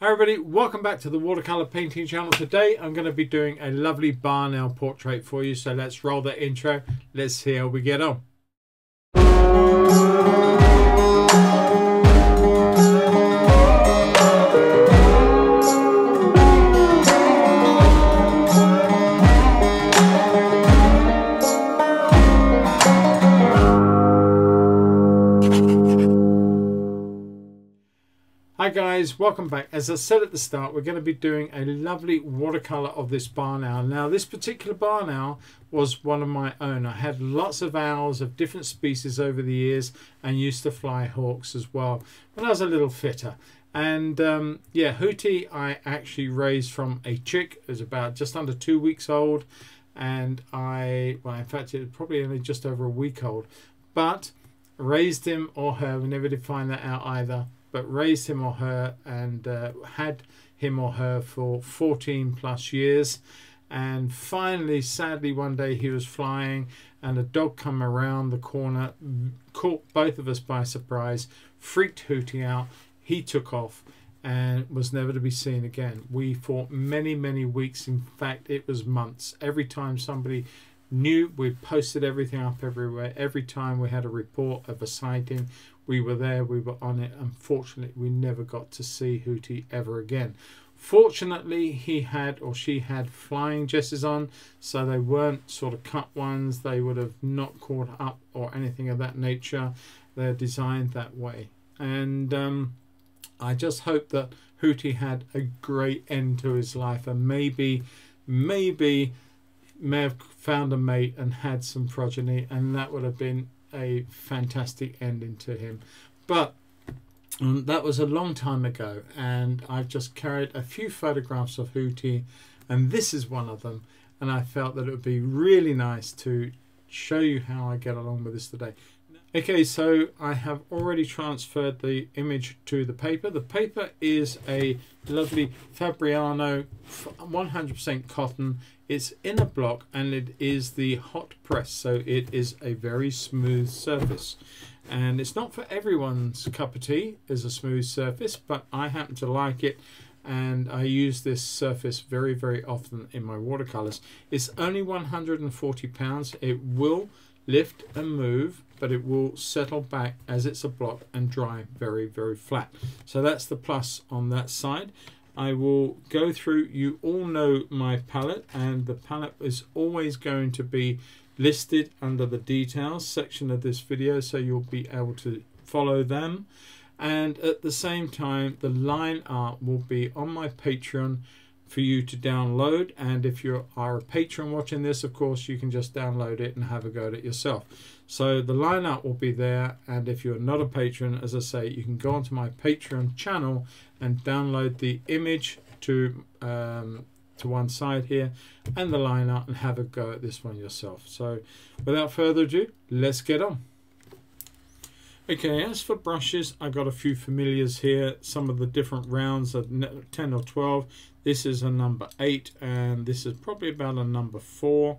Hi everybody, welcome back to the watercolor painting channel. Today I'm going to be doing a lovely barn owl portrait for you, so let's roll the intro. Let's see how we get on. Hi guys, welcome back. As I said at the start, we're going to be doing a lovely watercolor of this barn owl. Now this particular barn owl was one of my own. I had lots of owls of different species over the years and used to fly hawks as well when I was a little fitter. And yeah, Hootie I actually raised from a chick. It was about just under 2 weeks old, and well, in fact it was probably only just over a week old, but raised him or her, we never did find that out either, but raised him or her and had him or her for 14 plus years. And finally, sadly, one day he was flying and a dog come around the corner, caught both of us by surprise, freaked Hootie out. He took off and was never to be seen again. We fought many, many weeks. In fact, it was months. Every time somebody knew, we posted everything up everywhere. Every time we had a report of a sighting, we were there, we were on it. Unfortunately, we never got to see Hootie ever again. Fortunately, he had, or she had, flying jesses on, so they weren't sort of cut ones. They would have not caught up or anything of that nature. They're designed that way. And I just hope that Hootie had a great end to his life, and maybe may have found a mate and had some progeny, and that would have been a fantastic ending to him. But that was a long time ago, and I've just carried a few photographs of Hootie, and this is one of them, and I felt that it would be really nice to show you how I get along with this today. Okay, so I have already transferred the image to the paper. The paper is a lovely Fabriano 100% cotton. It's in a block and it is the hot press, so it is a very smooth surface. And it's not for everyone's cup of tea as a smooth surface, but I happen to like it, and I use this surface very, very often in my watercolors. It's only 140 pounds. It will lift and move, but it will settle back as it's a block and dry very, very flat. So that's the plus on that side. I will go through, you all know my palette, and the palette is always going to be listed under the details section of this video, so you'll be able to follow them. And at the same time, the line art will be on my Patreon for you to download, and if you are a patron watching this, of course, you can just download it and have a go at it yourself. So the line art will be there, and if you're not a patron, as I say, you can go onto my Patreon channel and download the image to one side here and the line art, and have a go at this one yourself. So without further ado, let's get on. Okay, as for brushes, I've got a few familiars here. Some of the different rounds are 10 or 12. This is a number 8, and this is probably about a number 4.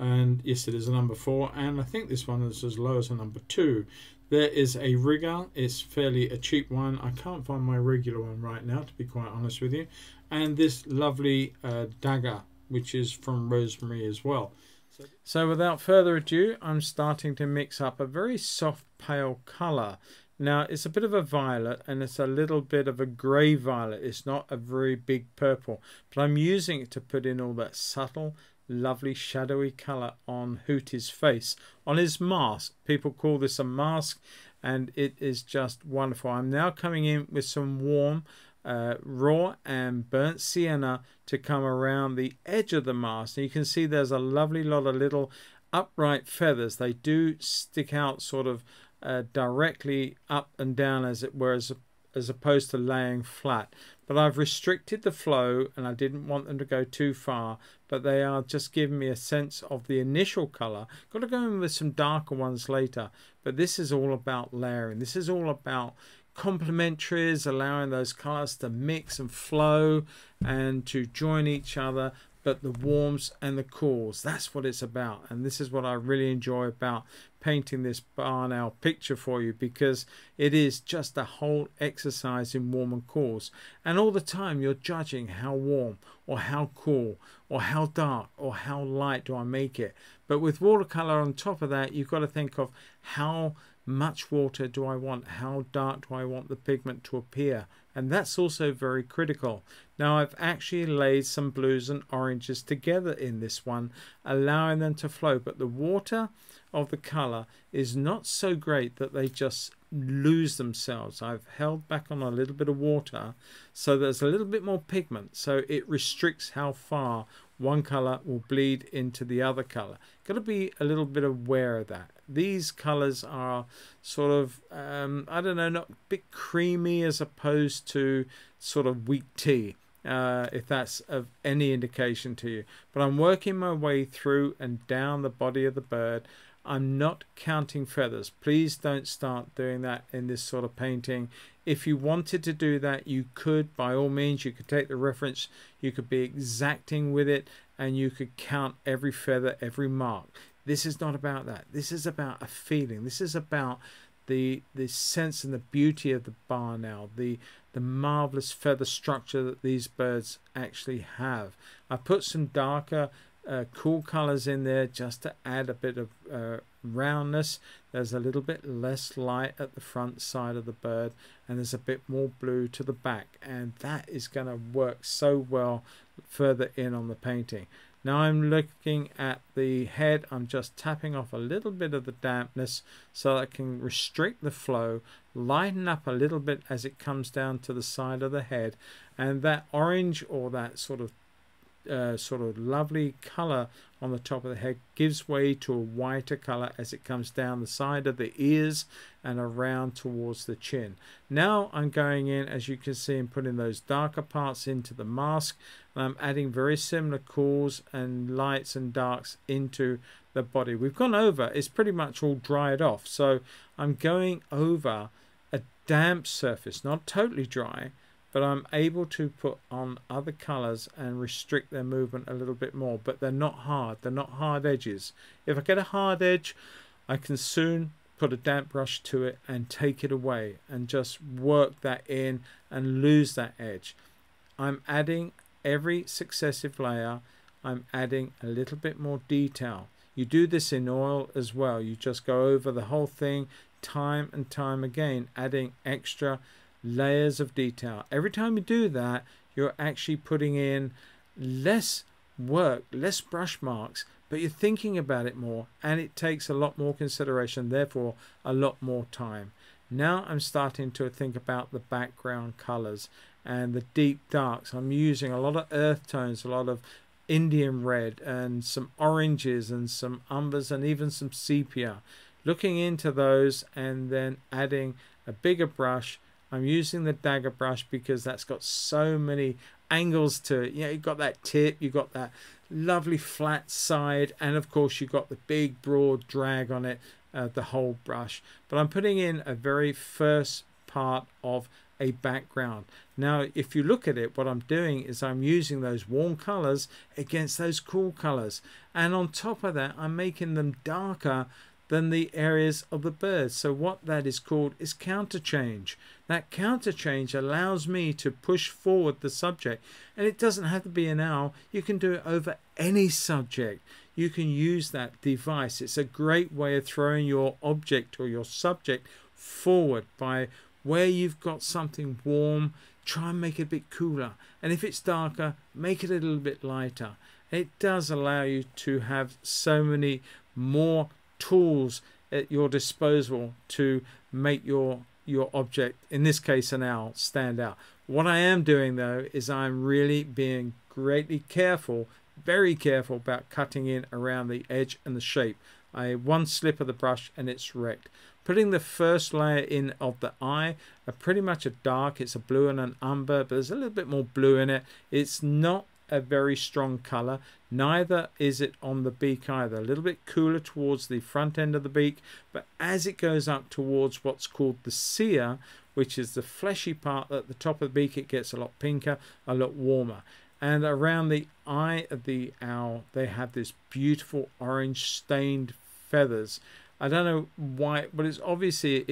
And yes, it is a number 4, and I think this one is as low as a number 2. There is a rigger. It's fairly a cheap one. I can't find my regular one right now, to be quite honest with you. And this lovely dagger, which is from Rosemary as well. So without further ado, I'm starting to mix up a very soft pale colour. Now it's a bit of a violet, and it's a little bit of a grey violet. It's not a very big purple, but I'm using it to put in all that subtle, lovely shadowy colour on Hootie's face, on his mask. People call this a mask, and it is just wonderful. I'm now coming in with some warm raw and burnt sienna to come around the edge of the mask. Now you can see there's a lovely lot of little upright feathers. They do stick out sort of directly up and down, as it were, as opposed to laying flat. But I've restricted the flow, and I didn't want them to go too far, but they are just giving me a sense of the initial color. Got to go in with some darker ones later, but this is all about layering. This is all about complementaries, allowing those colors to mix and flow and to join each other, but the warms and the cools. That's what it's about, and this is what I really enjoy about painting this barn owl picture for you, because it is just a whole exercise in warm and cools, and all the time you're judging how warm or how cool or how dark or how light do I make it. But with watercolor on top of that, you've got to think of how much water do I want, how dark do I want the pigment to appear, and that's also very critical. Now I've actually laid some blues and oranges together in this one, allowing them to flow, but the water of the color is not so great that they just lose themselves. I've held back on a little bit of water, so there's a little bit more pigment, so it restricts how far one color will bleed into the other color. Got to be a little bit aware of that. These colors are sort of I don't know, not a bit creamy as opposed to sort of weak tea, if that's of any indication to you. But I'm working my way through and down the body of the bird. I'm not counting feathers. Please don't start doing that in this sort of painting. If you wanted to do that, you could, by all means. You could take the reference, you could be exacting with it, and you could count every feather, every mark. This is not about that. This is about a feeling. This is about the sense and the beauty of the barn owl, the marvelous feather structure that these birds actually have. I put some darker cool colors in there just to add a bit of roundness. There's a little bit less light at the front side of the bird, and there's a bit more blue to the back, and that is going to work so well further in on the painting. Now I'm looking at the head. I'm just tapping off a little bit of the dampness so that I can restrict the flow, lighten up a little bit as it comes down to the side of the head, and that orange, or that sort of lovely color on the top of the head, gives way to a whiter color as it comes down the side of the ears and around towards the chin. Now I'm going in, as you can see, and putting those darker parts into the mask, and I'm adding very similar cools and lights and darks into the body. We've gone over, it's pretty much all dried off, so I'm going over a damp surface, not totally dry, but I'm able to put on other colors and restrict their movement a little bit more. But they're not hard. They're not hard edges. If I get a hard edge, I can soon put a damp brush to it and take it away and just work that in and lose that edge. I'm adding every successive layer. I'm adding a little bit more detail. You do this in oil as well. You just go over the whole thing time and time again, adding extra layers of detail. Every time you do that, you're actually putting in less work, less brush marks, but you're thinking about it more, and it takes a lot more consideration, therefore a lot more time. Now I'm starting to think about the background colors and the deep darks. I'm using a lot of earth tones, a lot of Indian red, and some oranges, and some umbers, and even some sepia. Looking into those and then adding a bigger brush. I'm using the dagger brush because that's got so many angles to it. You know, you've got that tip, you've got that lovely flat side, and of course you've got the big broad drag on it, the whole brush. But I'm putting in a very first part of a background. Now if you look at it, what I'm doing is I'm using those warm colors against those cool colors, and on top of that I'm making them darker than the areas of the bird. So what that is called is counter change. That counter change allows me to push forward the subject, and it doesn't have to be an owl. You can do it over any subject. You can use that device. It's a great way of throwing your object or your subject forward. By where you've got something warm, try and make it a bit cooler, and if it's darker, make it a little bit lighter. It does allow you to have so many more tools at your disposal to make your object, in this case an owl, stand out. What I am doing though is I'm really being greatly careful, very careful about cutting in around the edge and the shape. One slip of the brush and it's wrecked. Putting the first layer in of the eye, pretty much a dark, it's a blue and an umber, but there's a little bit more blue in it. It's not a very strong color, neither is it on the beak either. A little bit cooler towards the front end of the beak, but as it goes up towards what's called the cere, which is the fleshy part at the top of the beak, it gets a lot pinker, a lot warmer. And around the eye of the owl, they have this beautiful orange stained feathers. I don't know why, but it's obviously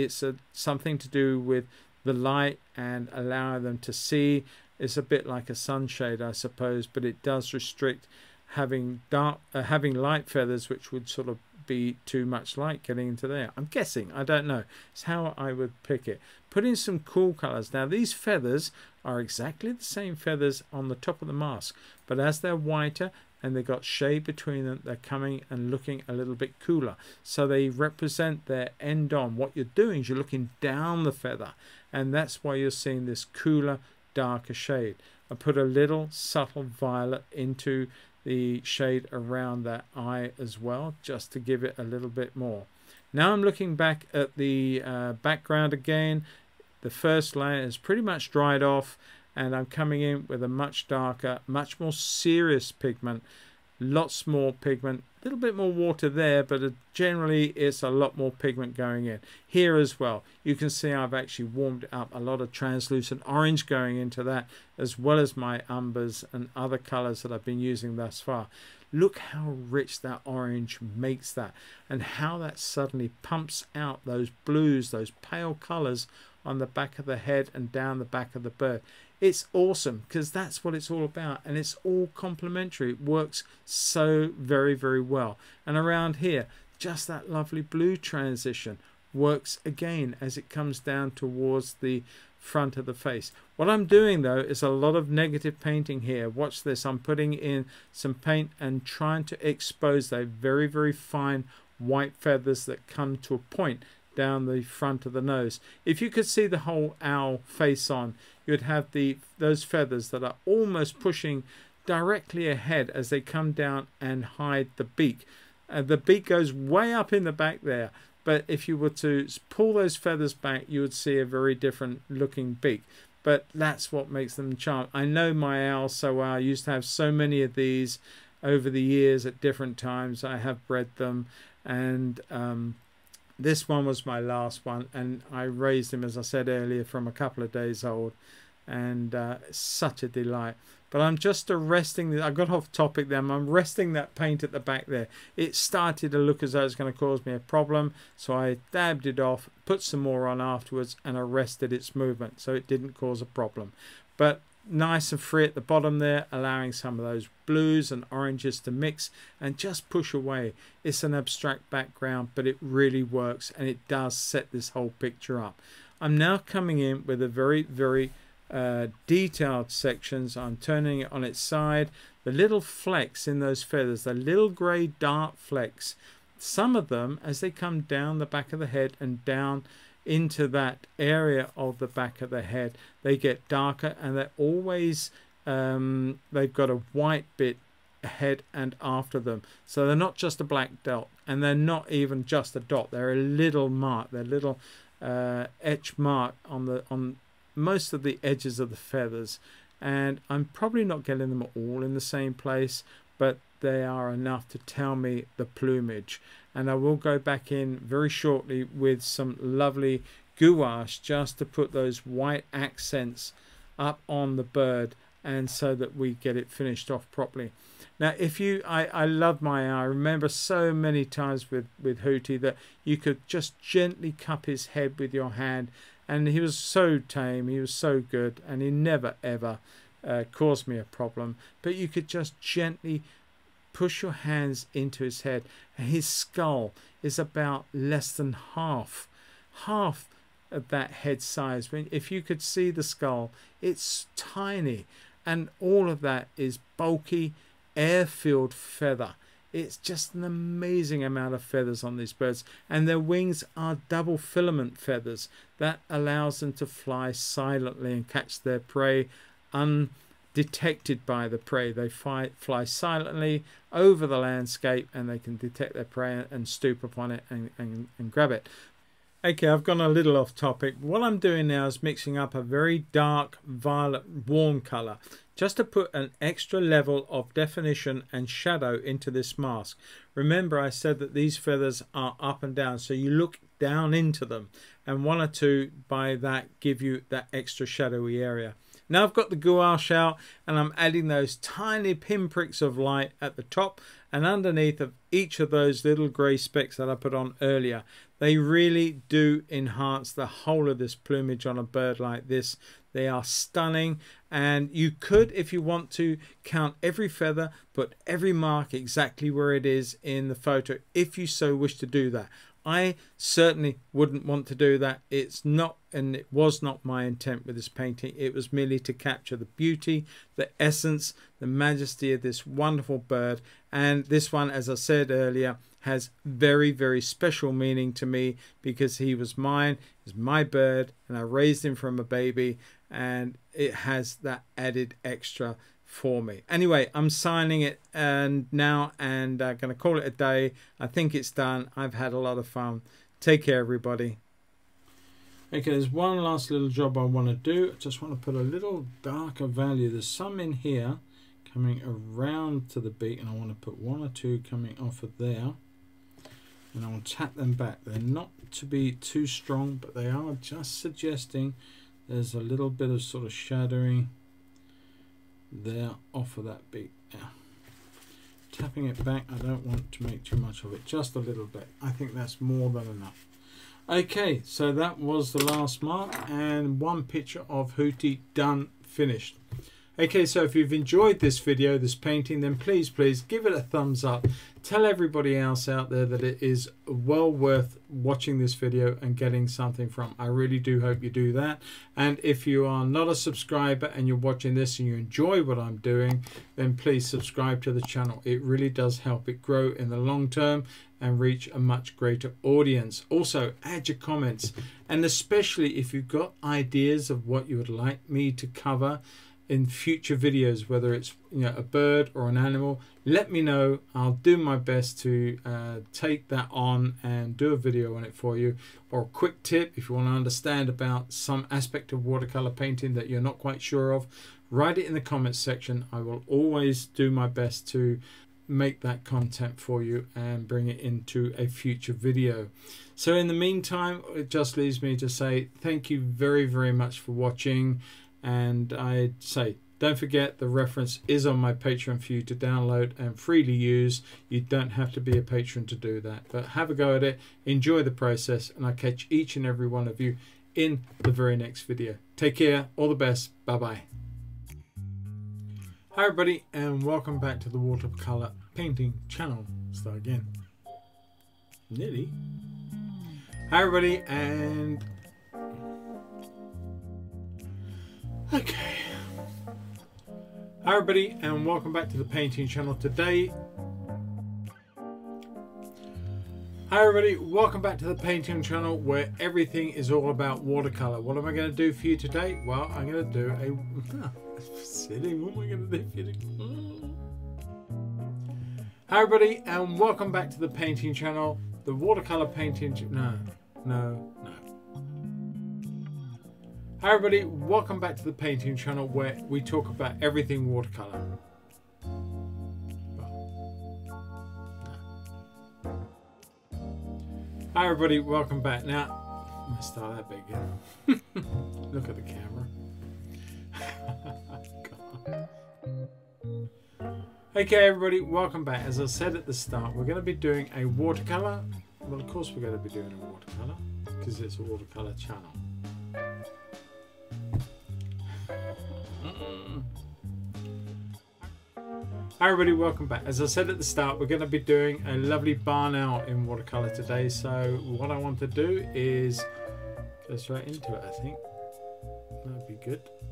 something to do with the light and allowing them to see. It's a bit like a sunshade, I suppose, but it does restrict having light feathers, which would sort of be too much light getting into there. I'm guessing, I don't know. It's how I would pick it. Put in some cool colors. Now these feathers are exactly the same feathers on the top of the mask, but as they're whiter and they've got shade between them, they're coming and looking a little bit cooler. So they represent their end on. What you're doing is you're looking down the feather, and that's why you're seeing this cooler, darker shade. I put a little subtle violet into the shade around that eye as well, just to give it a little bit more. Now I'm looking back at the background again. The first layer is pretty much dried off, and I'm coming in with a much darker, much more serious pigment, lots more pigment, a little bit more water there, but generally it's a lot more pigment going in. Here as well, you can see I've actually warmed up a lot of translucent orange going into that, as well as my umbers and other colors that I've been using thus far. Look how rich that orange makes that, and how that suddenly pumps out those blues, those pale colors on the back of the head and down the back of the bird. It's awesome, because that's what it's all about, and it's all complementary. It works so very, very well. And around here, just that lovely blue transition works again as it comes down towards the front of the face. What I'm doing though is a lot of negative painting here. Watch this. I'm putting in some paint and trying to expose those very, very fine white feathers that come to a point down the front of the nose. If you could see the whole owl face on, you'd have those feathers that are almost pushing directly ahead as they come down and hide the beak. The beak goes way up in the back there, but if you were to pull those feathers back, you would see a very different looking beak. But that's what makes them charming. I know my owl so well. I used to have so many of these over the years at different times. I have bred them, and this one was my last one, and I raised him, as I said earlier, from a couple of days old, and such a delight. But I'm just arresting I got off topic there. I'm resting that paint at the back there. It started to look as though it's going to cause me a problem, so I dabbed it off, put some more on afterwards, and arrested its movement so it didn't cause a problem. But nice and free at the bottom there, allowing some of those blues and oranges to mix and just push away. It's an abstract background, but it really works, and it does set this whole picture up. I'm now coming in with a very, very detailed sections. I'm turning it on its side. The little flecks in those feathers, the little grey dark flecks, some of them as they come down the back of the head and down into that area of the back of the head, they get darker, and they're always they've got a white bit ahead and after them, so they're not just a black dot, and they're not even just a dot. They're a little mark, they're little etch mark on most of the edges of the feathers, and I'm probably not getting them all in the same place, but they are enough to tell me the plumage. And I will go back in very shortly with some lovely gouache just to put those white accents up on the bird, and so that we get it finished off properly. Now if you, I love my owl. I remember so many times with Hootie that you could just gently cup his head with your hand, and he was so tame, he was so good, and he never ever caused me a problem. But you could just gently push your hands into his head, and his skull is about less than half of that head size. When if you could see the skull, it's tiny, and all of that is bulky air-filled feather. It's just an amazing amount of feathers on these birds, and their wings are double filament feathers that allows them to fly silently and catch their prey undetected by the prey. They fly silently over the landscape, and they can detect their prey and stoop upon it and grab it. Okay, I've gone a little off topic. What I'm doing now is mixing up a very dark violet warm color just to put an extra level of definition and shadow into this mask. Remember, I said that these feathers are up and down, so you look down into them, and one or two by that give you that extra shadowy area. Now I've got the gouache out and I'm adding those tiny pinpricks of light at the top and underneath of each of those little grey specks that I put on earlier. They really do enhance the whole of this plumage on a bird like this. They are stunning, and you could, if you want to, count every feather, put every mark exactly where it is in the photo if you so wish to do that. I certainly wouldn't want to do that. It's not, and it was not my intent with this painting. It was merely to capture the beauty, the essence, the majesty of this wonderful bird. And this one, as I said earlier, has very, very special meaning to me because he was mine, he's my bird, and I raised him from a baby, and it has that added extra for me. Anyway, I'm signing it and now, and I'm going to call it a day. I think it's done. I've had a lot of fun. Take care, everybody. Okay, there's one last little job I want to do. I just want to put a little darker value. There's some in here coming around to the beak, and I want to put one or two coming off of there, and I'll tap them back. They're not to be too strong, but they are just suggesting there's a little bit of sort of shadowing there off of that beak. Now tapping it back, I don't want to make too much of it, just a little bit. I think that's more than enough. Okay, so that was the last mark and one picture of Hootie done, finished. Okay, so if you've enjoyed this video, this painting, then please give it a thumbs up. Tell everybody else out there that it is well worth watching this video and getting something from. I really do hope you do that. And if you are not a subscriber and you're watching this and you enjoy what I'm doing, then please subscribe to the channel. It really does help it grow in the long term and reach a much greater audience. Also, add your comments, and especially if you've got ideas of what you would like me to cover in future videos, whether it's, you know, a bird or an animal, let me know. I'll do my best to take that on and do a video on it for you. Or a quick tip, if you want to understand about some aspect of watercolor painting that you're not quite sure of, write it in the comments section. I will always do my best to make that content for you and bring it into a future video. So in the meantime, it just leaves me to say thank you very, very much for watching. And I say, don't forget, the reference is on my Patreon for you to download and freely use. You don't have to be a patron to do that. But have a go at it. Enjoy the process. And I'll catch each and every one of you in the very next video. Take care. All the best. Bye-bye. Hi, everybody, and welcome back to the Watercolor Painting Channel. Start again. Nearly. Hi, everybody, and... Okay. Hi everybody, and welcome back to the painting channel today. Hi everybody, welcome back to the painting channel where everything is all about watercolor. What am I going to do for you today? Well, I'm going to do a silly. What am I going to do for you today? Hi everybody, and welcome back to the painting channel, the watercolor painting. No. Hi everybody, welcome back to the painting channel where we talk about everything watercolor. Hi everybody, welcome back. Now, let's start that bit again. Look at the camera. God. Okay everybody, welcome back. As I said at the start, we're going to be doing a watercolor. Well, of course we're going to be doing a watercolor because it's a watercolor channel. Hi everybody, welcome back. As I said at the start, we're going to be doing a lovely barn owl in watercolor today. So what I want to do is go straight into it, I think. That'd be good.